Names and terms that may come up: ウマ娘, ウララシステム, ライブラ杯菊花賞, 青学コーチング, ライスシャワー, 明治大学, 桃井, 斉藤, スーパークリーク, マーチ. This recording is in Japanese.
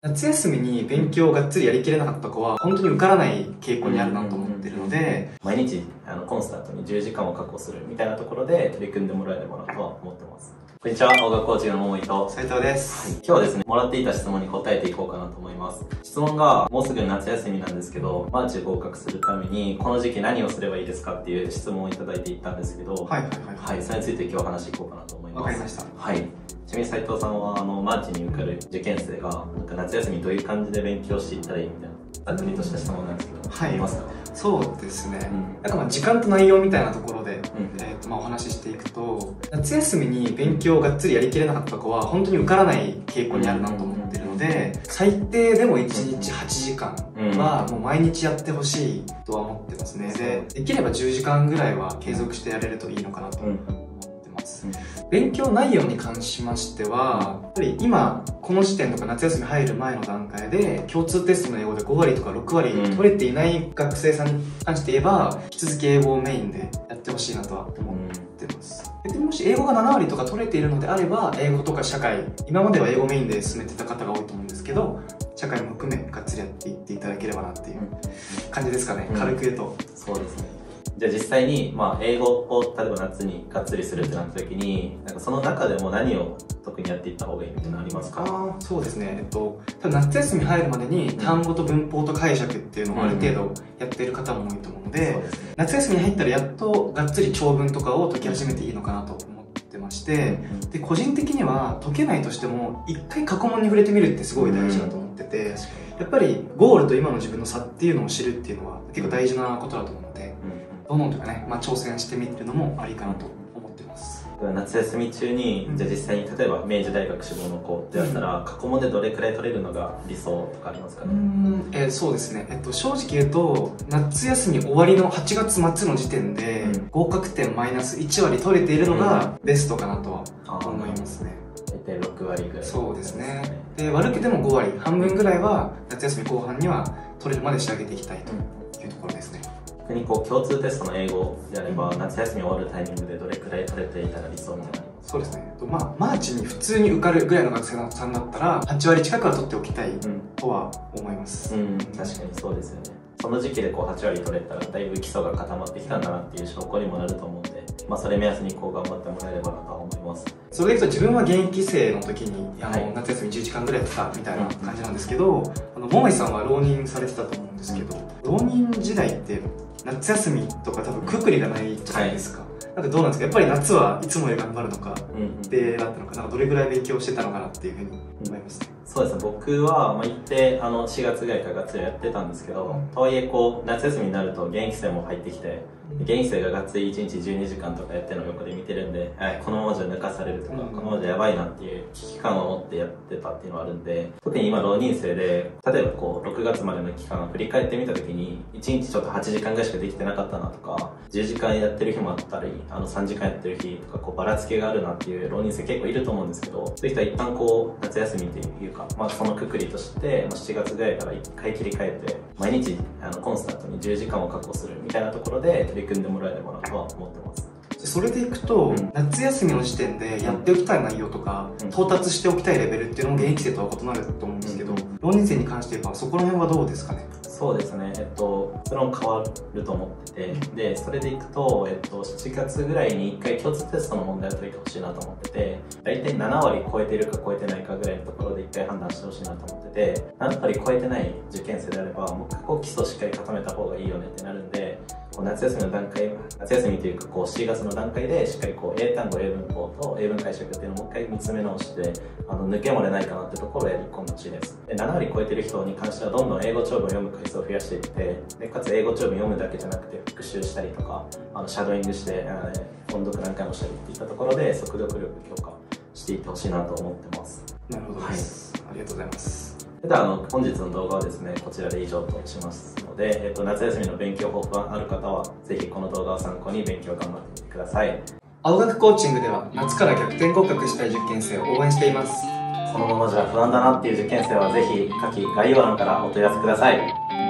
夏休みに勉強をがっつりやりきれなかった子は本当に受からない傾向にあるなと思ってるので、毎日コンスタントに10時間を確保するみたいなところで取り組んでもらえればなとは思ってます。こんにちは、音楽コーチの桃井と斉藤です。今日はですね、もらっていた質問に答えていこうかなと思います。質問が、もうすぐ夏休みなんですけど、マーチ合格するために、この時期何をすればいいですかっていう質問をいただいていったんですけど、はい、それについて今日話していこうかなと思います。わかりました。はい。ちなみに斉藤さんは、マーチに受かる受験生が、なんか夏休みどういう感じで勉強していったらいいみたいな、ざっくりとした質問なんですけど、はい。ありますか？そうですね。なんか時間と内容みたいなところで、お話ししていくと、夏休みに勉強をがっつりやりきれなかった子は本当に受からない傾向にあるなと思ってるので、最低でも1日8時間はもう毎日やってほしいとは思ってますね。できれば10時間ぐらいは継続してやれるといいのかなと思ってます。勉強内容に関しましては、やっぱり今この時点とか夏休み入る前の段階で共通テストの英語で5割とか6割取れていない学生さんに関して言えば、引き続き英語をメインでやってほしいなとは思ってます。でもし英語が7割とか取れているのであれば、英語とか社会、今までは英語メインで進めてた方が多いと思うんですけど、社会も含めがっつりやっていっていただければなっていう感じですかね。軽く言うと。そうですね。じゃあ実際に、英語を例えば夏にがっつりするってなった時に、なんかその中でも何を特にやっていった方がいいみたいなのありますか？そうですね。多分夏休み入るまでに単語と文法と解釈っていうのをある程度やっている方も多いと思うので、夏休みに入ったらやっとがっつり長文とかを解き始めていいのかなと思ってまして、で個人的には解けないとしても一回過去問に触れてみるってすごい大事だと思ってて、やっぱりゴールと今の自分の差っていうのを知るっていうのは結構大事なことだと思うので、どんどんとかね、挑戦してみるのもありかなと思ってます。夏休み中に、じゃあ実際に例えば明治大学志望の子ってやったら、過去問でどれくらい取れるのが理想とかありますかね？そうですね。正直言うと、夏休み終わりの8月末の時点で、合格点マイナス1割取れているのがベストかなとは思いますね。大体6割ぐらい。そうですね。で、悪くても5割、半分ぐらいは夏休み後半には取れるまで仕上げていきたいというところですね。に共通テストの英語であれば、夏休み終わるタイミングでどれくらい取れていたら理想みたいな。そうですね。マーチに普通に受かるぐらいの学生さんだったら、8割近くは取っておきたいとは思います。確かにそうですよね。その時期で8割取れたら、だいぶ基礎が固まってきたんだなっていう証拠にもなると思うんで、それ目安に頑張ってもらえればなとは思います。それでいくと、自分は現役生の時に、夏休み10時間ぐらいやってたみたいな感じなんですけど、桃井さんは浪人されてたと思うんですけど、浪人時代って、夏休みとか多分くくりがないじゃないですか。なんかどうなんですか？やっぱり夏はいつもより頑張るのかでだったのか、なんかどれぐらい勉強してたのかなっていうふうに思いますね。そうですね。僕は一定4月ぐらいからがっつりやってたんですけど、とはいえ夏休みになると現役生も入ってきて、現役生ががっつり1日12時間とかやってるのを横で見てるんで、このままじゃ抜かされるとか、このままじゃやばいなっていう危機感を持ってやってたっていうのはあるんで、特に今浪人生で、例えば6月までの期間を振り返ってみた時に、1日ちょっと8時間ぐらいしかできてなかったなとか、10時間やってる日もあったり、3時間やってる日とか、ばらつきがあるなっていう浪人生結構いると思うんですけど、そういう人は一旦夏休みっていうか、そのくくりとして、7月ぐらいから1回切り替えて、毎日コンスタントに10時間を確保するみたいなところで、取り組んでもらえればなとは思ってます。それでいくと、夏休みの時点でやっておきたい内容とか、到達しておきたいレベルっていうのも現役生とは異なると思うんですけど、浪人生に関して言えばそこら辺はどうですかね？そうですね。それも変わると思ってて、で、それでいくと、7月ぐらいに1回共通テストの問題を解いてほしいなと思ってて、大体7割超えてるか超えてないかぐらいのところで1回判断してほしいなと思ってて、7割超えてない受験生であれば、もう基礎しっかり固めた方がいいよねってなるんで、夏休みというか4月の段階でしっかり英単語、英文法と英文解釈っていうのをもう一回見つめ直して、抜け漏れないかなってところをやり込んでほしいです。で、7割超えてる人に関してはどんどん英語長文を読む回数を増やしていって、でかつ英語長文読むだけじゃなくて復習したりとか、シャドーイングして、音読何回もしたりっていったところで速読力強化していってほしいなと思ってます。なるほどです。はい、ありがとうございます。では本日の動画はですね、こちらで以上としますので、夏休みの勉強方法がある方は、ぜひこの動画を参考に勉強を頑張ってみてください。青学コーチングでは、夏から逆転合格したい受験生を応援しています。このままじゃ不安だなっていう受験生は、ぜひ下記概要欄からお問い合わせください。